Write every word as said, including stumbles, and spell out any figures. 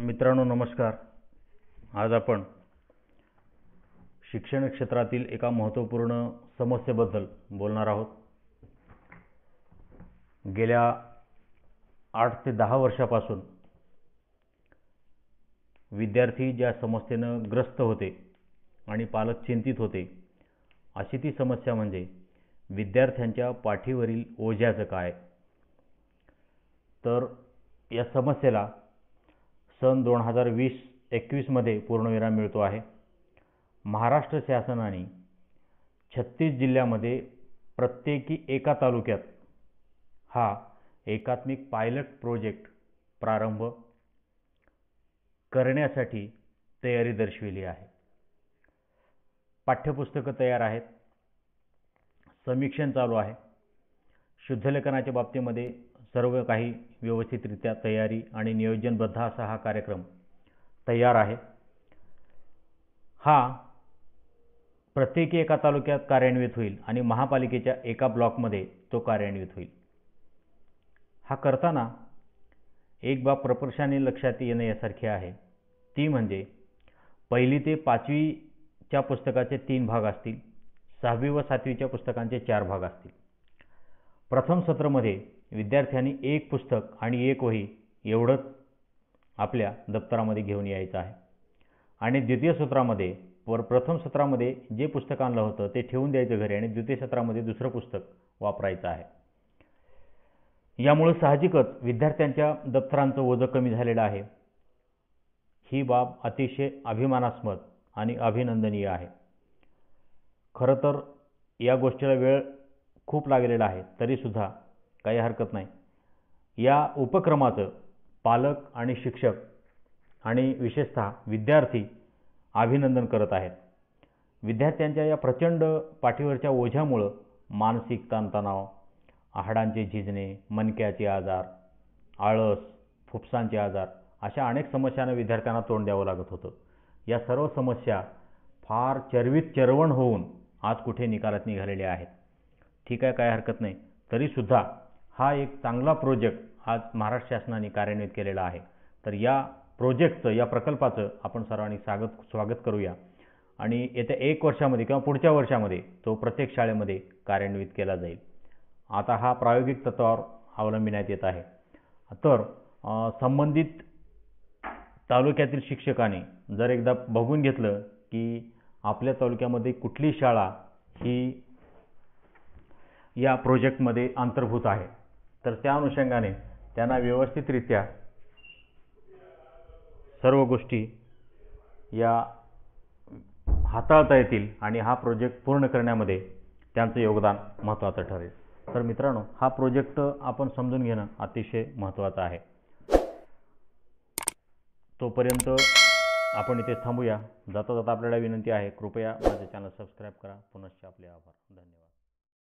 मित्रांनो नमस्कार। आज आपण शिक्षण क्षेत्रातील एका महत्त्वपूर्ण समस्येबद्दल बोलणार आहोत। गेल्या आठ ते दहा वर्षापासून विद्यार्थी ज्या समस्येने ग्रस्त होते आणि पालक चिंतित होते, अशी ती समस्या म्हणजे विद्यार्थ्यांच्या पाठीवरील ओझ्याचं काय। तर या समस्येला सन दोन हजार वीस एकवीसमध्ये पूर्णविराम मिळतो आहे। महाराष्ट्र शासनाने छत्तीस जिल्ह्यामध्ये प्रत्येकी एका तालुक्यात हा एकात्मिक पायलट प्रोजेक्ट प्रारंभ करण्यासाठी तयारी दर्शविली आहे। पाठ्यपुस्तकं तयार आहेत, समीक्षण चालू आहे, शुद्धलेखनाच्या बाबतीमध्ये सर्व काही व्यवस्थितरित्या तयारी आणि नियोजनबद्ध असा हा कार्यक्रम तयार आहे। हा प्रत्येकी एका तालुक्यात कार्यान्वित होईल आणि महापालिकेच्या एका ब्लॉकमध्ये तो कार्यान्वित होईल। हा करताना एक बाब प्रकर्षाने लक्षात येण्यासारखी आहे, ती म्हणजे पहिली ते पाचवीच्या पुस्तकाचे तीन भाग असतील, सहावी व सातवीच्या पुस्तकांचे चार भाग असतील। प्रथम सत्रामध्ये विद्यार्थ्यांनी एक पुस्तक आणि एक वही एवढंच आपल्या दप्तरामध्ये घेऊन यायचं आहे आणि द्वितीय सत्रामध्ये व प्रथम सत्रामध्ये जे पुस्तक आणलं होतं ते ठेवून द्यायचं घरी आणि द्वितीय सत्रामध्ये दुसरं पुस्तक वापरायचं आहे। यामुळे साहजिकच विद्यार्थ्यांच्या दप्तरांचं ओझं कमी झालेलं आहे। ही बाब अतिशय अभिमानास्पद आणि अभिनंदनीय आहे। खरं तर या गोष्टीला वेळ खूप लागलेला आहे, तरीसुद्धा काही हरकत नाही। या उपक्रमाचं पालक आणि शिक्षक आणि विशेषतः विद्यार्थी अभिनंदन करत आहेत। विद्यार्थ्यांच्या या प्रचंड पाठीवरच्या ओझ्यामुळं मानसिक ताणतणाव, हाडांचे झिजणे, मणक्याचे आजार, आळस, फुफ्फुसांचे आजार अशा अनेक समस्यांना विद्यार्थ्यांना तोंड द्यावं लागत होतं। या सर्व समस्या फार चरवित चरवण होऊन आज कुठे निकालात निघालेले आहेत। ठीक आहे, काय हरकत नाही। तरीसुद्धा हा एक चांगला प्रोजेक्ट आज महाराष्ट्र शासनाने कार्यान्वित केलेला आहे। तर या प्रोजेक्टचं, या प्रकल्पाचं आपण सर्वांनी स्वागत स्वागत करूया आणि येत्या एक वर्षामध्ये किंवा पुढच्या वर्षामध्ये तो प्रत्येक शाळेमध्ये कार्यान्वित केला जाईल। आता हा प्रायोगिक तत्त्वावर अवलंबण्यात येत आहे। तर संबंधित तालुक्यातील शिक्षकाने जर एकदा बघून घेतलं की आपल्या तालुक्यामध्ये कुठली शाळा ही या प्रोजेक्टमध्ये अंतर्भूत आहे, तर त्या अनुषंगाने त्यांना व्यवस्थितरित्या सर्व गोष्टी या हाताळता येतील आणि हा प्रोजेक्ट पूर्ण करण्यामध्ये त्यांचं योगदान महत्त्वाचं ठरेल। तर मित्रांनो, हा प्रोजेक्ट आपण समजून घेणं अतिशय महत्त्वाचं आहे। तोपर्यंत आपण इथे थांबूया। जाता जाता आपल्याला विनंती आहे, कृपया माझं चॅनल सबस्क्राईब करा। पुनश्च आपले आभार, धन्यवाद।